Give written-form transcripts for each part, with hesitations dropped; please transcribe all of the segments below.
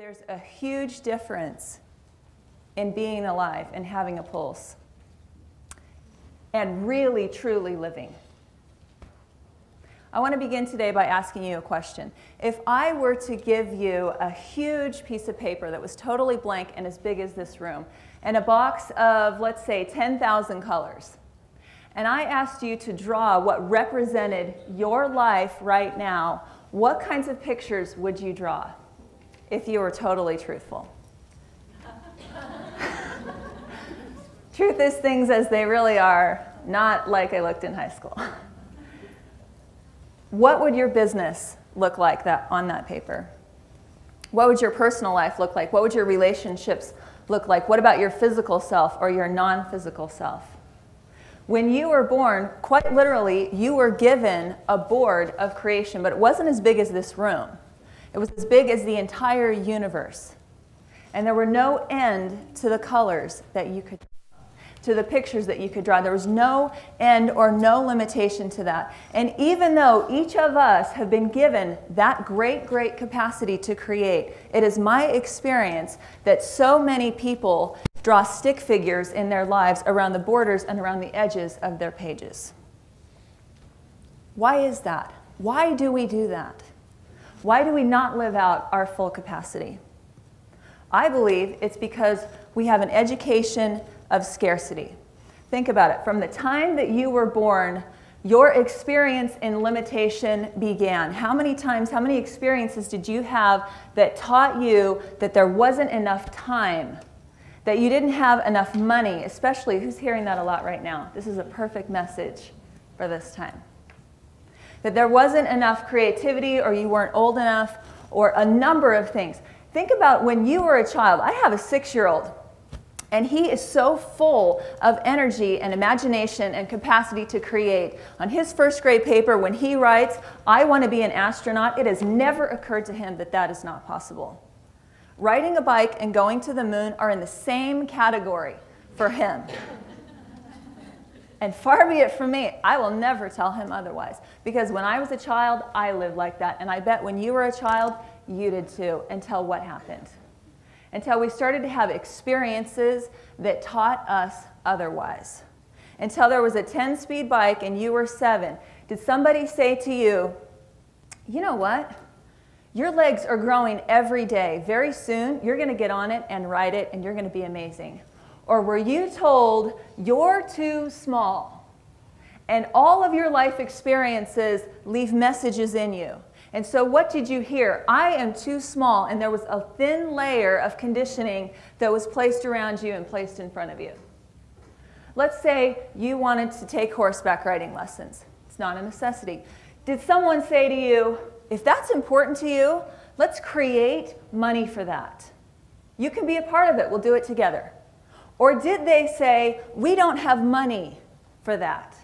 There's a huge difference in being alive and having a pulse and really, truly living. I want to begin today by asking you a question. If I were to give you a huge piece of paper that was totally blank and as big as this room, and a box of, let's say, 10,000 colors, and I asked you to draw what represented your life right now, what kinds of pictures would you draw? If you were totally truthful. Truth is things as they really are, not like I looked in high school. What would your business look like on that paper? What would your personal life look like? What would your relationships look like? What about your physical self or your non-physical self? When you were born, quite literally, you were given a board of creation, but it wasn't as big as this room. It was as big as the entire universe. And there were no end to the colors that you could draw, to the pictures that you could draw. There was no end or no limitation to that. And even though each of us have been given that great, great capacity to create, it is my experience that so many people draw stick figures in their lives around the borders and around the edges of their pages. Why is that? Why do we do that? Why do we not live out our full capacity? I believe it's because we have an education of scarcity. Think about it. From the time that you were born, your experience in limitation began. How many experiences did you have that taught you that there wasn't enough time, that you didn't have enough money? Especially, who's hearing that a lot right now? This is a perfect message for this time. That there wasn't enough creativity, or you weren't old enough, or a number of things. Think about when you were a child. I have a 6-year-old, and he is so full of energy and imagination and capacity to create. On his first grade paper, when he writes, "I want to be an astronaut," it has never occurred to him that that is not possible. Riding a bike and going to the moon are in the same category for him. And far be it from me, I will never tell him otherwise. Because when I was a child, I lived like that. And I bet when you were a child, you did too, until what happened? Until we started to have experiences that taught us otherwise. Until there was a 10-speed bike and you were 7. Did somebody say to you, "You know what? Your legs are growing every day. Very soon, you're going to get on it and ride it, and you're going to be amazing"? Or were you told, "You're too small," and all of your life experiences leave messages in you? And so what did you hear? "I am too small," and there was a thin layer of conditioning that was placed around you and placed in front of you. Let's say you wanted to take horseback riding lessons. It's not a necessity. Did someone say to you, "If that's important to you, let's create money for that. You can be a part of it. We'll do it together"? Or did they say, "We don't have money for that"?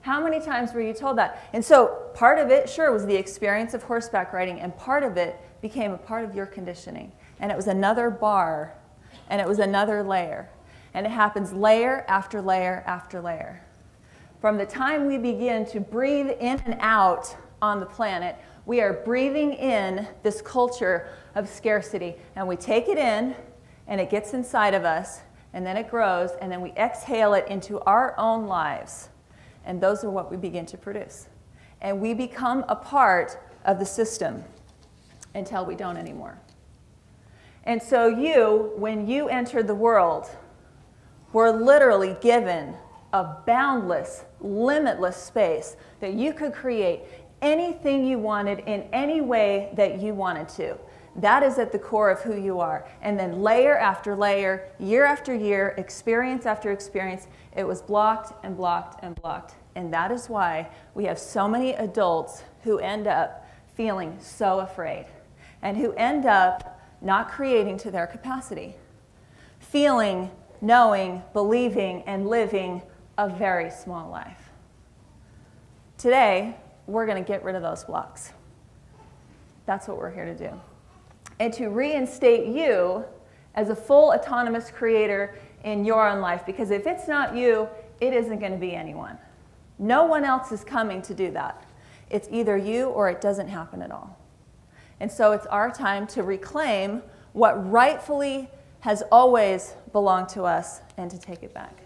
How many times were you told that? And so part of it, sure, was the experience of horseback riding, and part of it became a part of your conditioning. And it was another bar, and it was another layer. And it happens layer after layer after layer. From the time we begin to breathe in and out on the planet, we are breathing in this culture of scarcity, and we take it in, and it gets inside of us, and then it grows, and then we exhale it into our own lives. And those are what we begin to produce. And we become a part of the system until we don't anymore. And so you, when you entered the world, were literally given a boundless, limitless space that you could create anything you wanted in any way that you wanted to. That is at the core of who you are. And then layer after layer, year after year, experience after experience, it was blocked and blocked and blocked. And that is why we have so many adults who end up feeling so afraid and who end up not creating to their capacity. Feeling, knowing, believing, and living a very small life. Today, we're going to get rid of those blocks. That's what we're here to do. And to reinstate you as a full autonomous creator in your own life. Because if it's not you, it isn't going to be anyone. No one else is coming to do that. It's either you or it doesn't happen at all. And so it's our time to reclaim what rightfully has always belonged to us and to take it back.